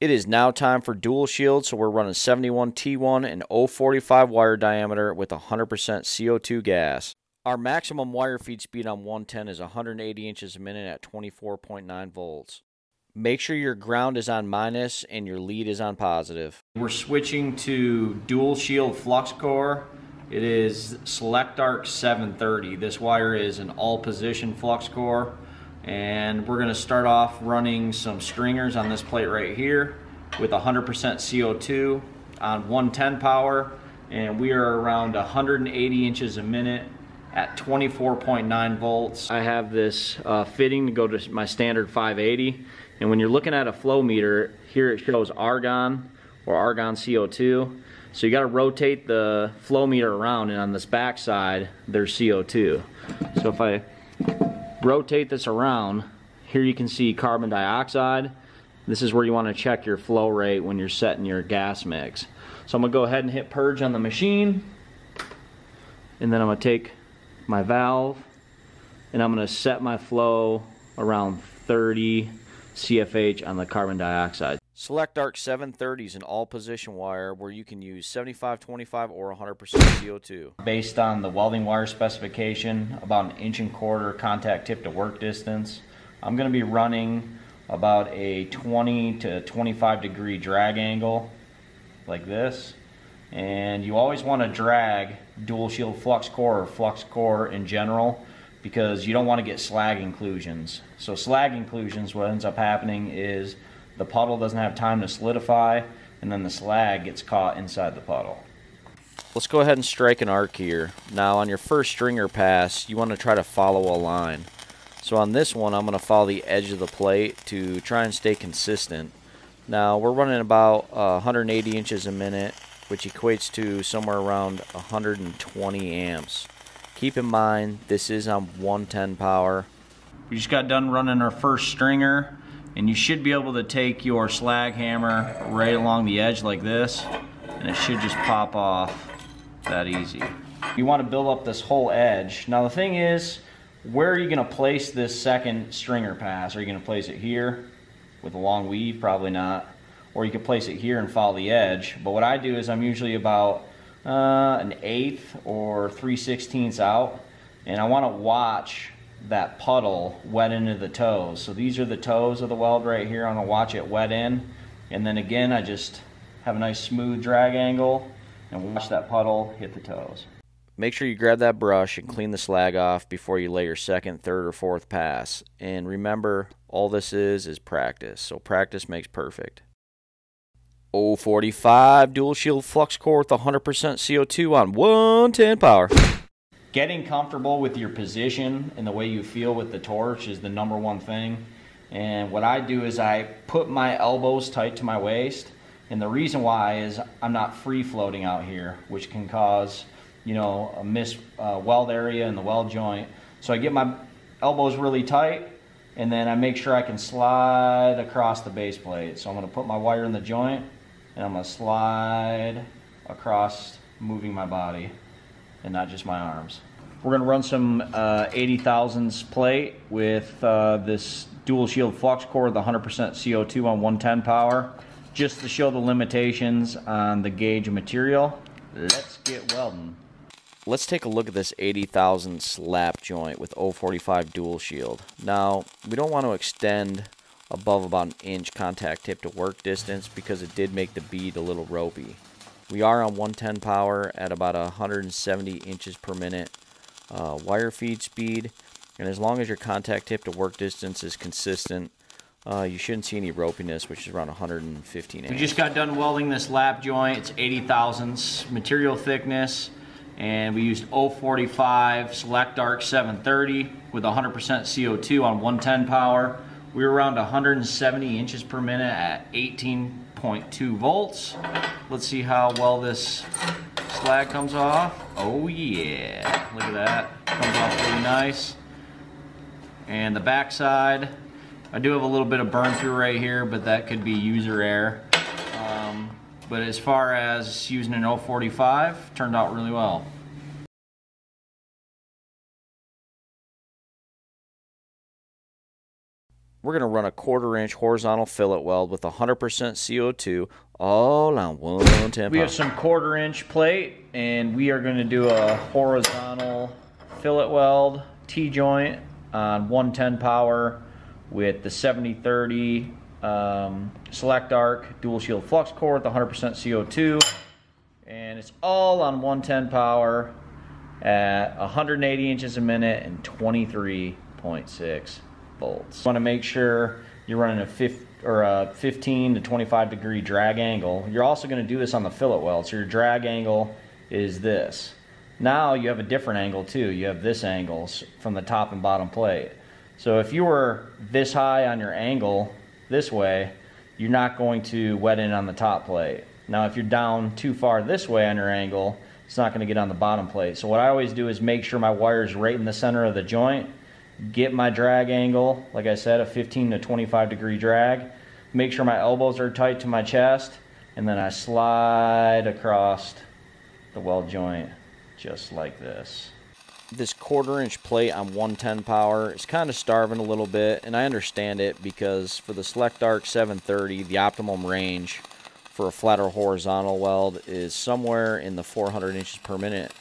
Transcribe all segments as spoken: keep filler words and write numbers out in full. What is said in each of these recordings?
It is now time for dual shield, so we're running seventy-one T one and zero point four five wire diameter with one hundred percent C O two gas. Our maximum wire feed speed on one ten is one hundred eighty inches a minute at twenty-four point nine volts. Make sure your ground is on minus and your lead is on positive. We're switching to dual shield flux core. It is Select Arc seven thirty. This wire is an all position flux core. And we're going to start off running some stringers on this plate right here with one hundred percent C O two on one ten power, and we are around one hundred eighty inches a minute at twenty-four point nine volts. I have this uh, fitting to go to my standard five eighty, and when you're looking at a flow meter, here it shows argon or argon C O two, so you got to rotate the flow meter around, and on this back side there's C O two. So if I rotate this around, here you can see carbon dioxide. This is where you want to check your flow rate when you're setting your gas mix. So I'm going to go ahead and hit purge on the machine, and then I'm going to take my valve and I'm going to set my flow around thirty C F H on the carbon dioxide. Select Arc seven thirty is an all position wire where you can use seventy-five twenty-five or one hundred percent C O two. Based on the welding wire specification, about an inch and quarter contact tip to work distance, I'm going to be running about a twenty to twenty-five degree drag angle like this. And you always want to drag dual shield flux core or flux core in general, because you don't want to get slag inclusions. So slag inclusions, what ends up happening is the puddle doesn't have time to solidify, and then the slag gets caught inside the puddle. Let's go ahead and strike an arc here. Now on your first stringer pass, you want to try to follow a line. So on this one, I'm going to follow the edge of the plate to try and stay consistent. Now we're running about uh, one hundred eighty inches a minute, which equates to somewhere around one hundred twenty amps. Keep in mind, this is on one ten power. We just got done running our first stringer, and you should be able to take your slag hammer right along the edge like this, and it should just pop off that easy. You want to build up this whole edge. Now the thing is, where are you going to place this second stringer pass? Are you going to place it here with a long weave? Probably not. Or you could place it here and follow the edge. But what I do is I'm usually about uh, an eighth or three sixteenths out, and I want to watch that puddle wet into the toes. So these are the toes of the weld right here. I'm gonna watch it wet in, and then again I just have a nice smooth drag angle and watch that puddle hit the toes. Make sure you grab that brush and clean the slag off before you lay your second, third, or fourth pass. And remember, all this is is practice, so practice makes perfect. oh forty-five dual shield flux core with one hundred percent C O two on one ten power. Getting comfortable with your position and the way you feel with the torch is the number one thing. And what I do is I put my elbows tight to my waist. And the reason why is I'm not free floating out here, which can cause, you know, a missed uh, weld area in the weld joint. So I get my elbows really tight, and then I make sure I can slide across the base plate. So I'm gonna put my wire in the joint, and I'm gonna slide across, moving my body and not just my arms. We're gonna run some uh, eighty thousandths plate with uh, this dual shield flux core with one hundred percent C O two on one ten power, just to show the limitations on the gauge of material. Let's get welding. Let's take a look at this eighty thousand slap joint with oh forty-five dual shield. Now, we don't want to extend above about an inch contact tip to work distance, because it did make the bead a little ropey. We are on one ten power at about one hundred seventy inches per minute uh, wire feed speed, and as long as your contact tip to work distance is consistent, uh, you shouldn't see any ropiness, which is around one hundred fifteen inches. We just got done welding this lap joint. It's eighty thousandths material thickness, and we used oh forty-five Select Arc seven thirty with one hundred percent C O two on one ten power. We were around one hundred seventy inches per minute at eighteen point two volts. Let's see how well this slag comes off. Oh yeah, look at that. Comes off really nice. And the back side, I do have a little bit of burn through right here, but that could be user error. Um, but as far as using an oh forty-five, turned out really well. we're going to run a quarter inch horizontal fillet weld with one hundred percent C O two all on one tempo. We have some quarter inch plate and we are going to do a horizontal fillet weld T-joint on one ten power with the seventy thirty um, Select Arc Dual Shield flux core with one hundred percent C O two, and it's all on one ten power at one hundred eighty inches a minute and twenty-three point six volts. You want to make sure you're running a fifteen to twenty-five degree drag angle. You're also going to do this on the fillet weld, so your drag angle is this. Now you have a different angle too. You have this angle from the top and bottom plate. So if you were this high on your angle this way, you're not going to wet in on the top plate. Now if you're down too far this way on your angle, it's not going to get on the bottom plate. So what I always do is make sure my wire is right in the center of the joint, get my drag angle, like I said, a fifteen to twenty-five degree drag, make sure my elbows are tight to my chest, and then I slide across the weld joint just like this. This quarter inch plate on one ten power is kind of starving a little bit, and I understand it because for the Select Arc seven thirty, the optimum range for a flatter horizontal weld is somewhere in the four hundred inches per minute,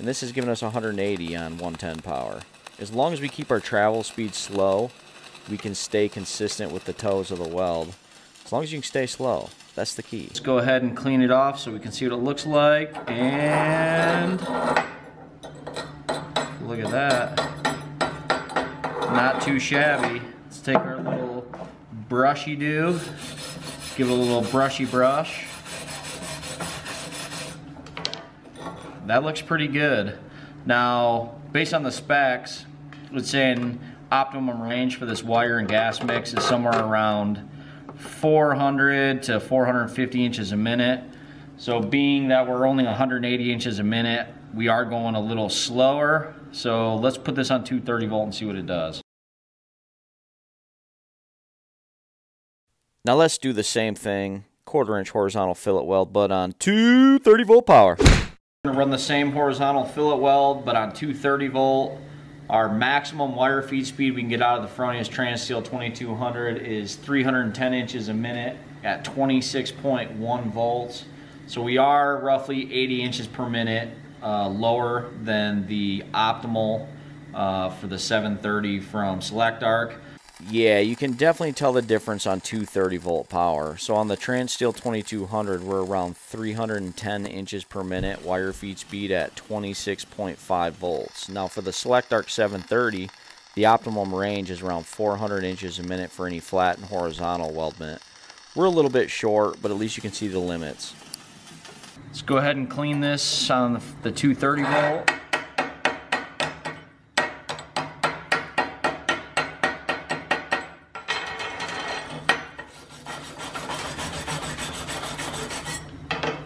and this is giving us one hundred eighty on one ten power. As long as we keep our travel speed slow, we can stay consistent with the toes of the weld. As long as you can stay slow, that's the key. Let's go ahead and clean it off so we can see what it looks like, and look at that, not too shabby. Let's take our little brushy do. Give it a little brushy brush. That looks pretty good. Now, based on the specs, it's saying optimum range for this wire and gas mix is somewhere around four hundred to four hundred fifty inches a minute. So being that we're only one hundred eighty inches a minute, we are going a little slower. So let's put this on two thirty volt and see what it does. Now let's do the same thing, quarter inch horizontal fillet weld, but on two thirty volt power. We're gonna run the same horizontal fillet weld, but on two thirty volt. Our maximum wire feed speed we can get out of the Fronius TransSteel twenty-two hundred is three hundred ten inches a minute at twenty-six point one volts. So we are roughly eighty inches per minute uh, lower than the optimal uh, for the seven thirty from Select Arc. Yeah, you can definitely tell the difference on two thirty volt power. So on the TransSteel twenty-two hundred, we're around three hundred ten inches per minute wire feed speed at twenty-six point five volts. Now for the Select Arc seven thirty, the optimum range is around four hundred inches a minute for any flat and horizontal weldment. We're a little bit short, but at least you can see the limits. Let's go ahead and clean this on the two thirty volt.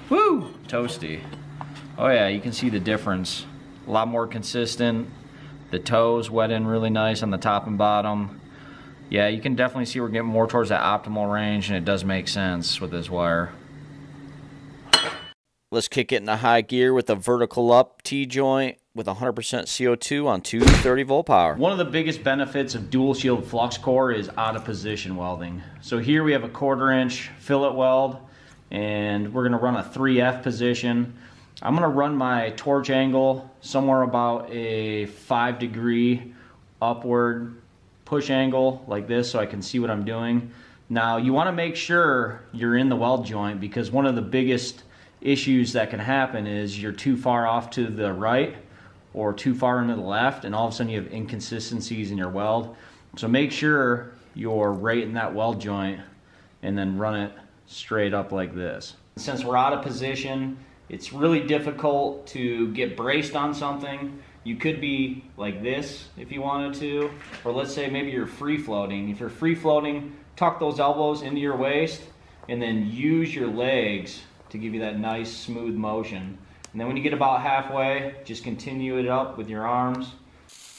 Woo! Toasty. Oh yeah, you can see the difference. A lot more consistent. The toes wet in really nice on the top and bottom. Yeah, you can definitely see we're getting more towards that optimal range, and it does make sense with this wire. Let's kick it into high gear with a vertical up T-joint with one hundred percent C O two on two thirty volt power. One of the biggest benefits of dual shield flux core is out of position welding. So here we have a quarter inch fillet weld, and we're gonna run a three F position. I'm gonna run my torch angle somewhere about a five degree upward push angle like this so I can see what I'm doing. Now you wanna make sure you're in the weld joint, because one of the biggest issues that can happen is you're too far off to the right or too far into the left, and all of a sudden you have inconsistencies in your weld. So make sure you're right in that weld joint and then run it straight up like this. Since we're out of position, it's really difficult to get braced on something. You could be like this if you wanted to, or let's say maybe you're free floating. If you're free floating, tuck those elbows into your waist and then use your legs to give you that nice smooth motion. And then when you get about halfway, just continue it up with your arms.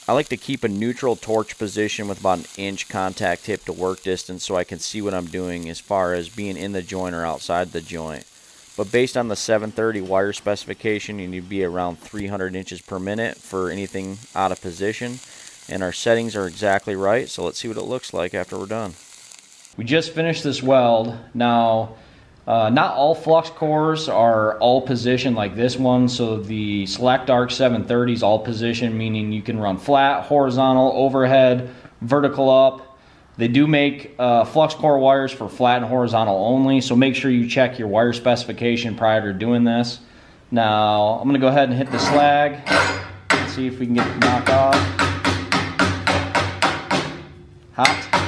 I like to keep a neutral torch position with about an inch contact hip to work distance so I can see what I'm doing as far as being in the joint or outside the joint. But based on the seven thirty wire specification, you need to be around three hundred inches per minute for anything out of position. and our settings are exactly right. So let's see what it looks like after we're done. We just finished this weld. Now, uh, not all flux cores are all positioned like this one. So the Select Arc seven thirty is all positioned, meaning you can run flat, horizontal, overhead, vertical up. They do make uh, flux core wires for flat and horizontal only, so make sure you check your wire specification prior to doing this. Now, I'm gonna go ahead and hit the slag. Let's see if we can get it to knock off. Hot.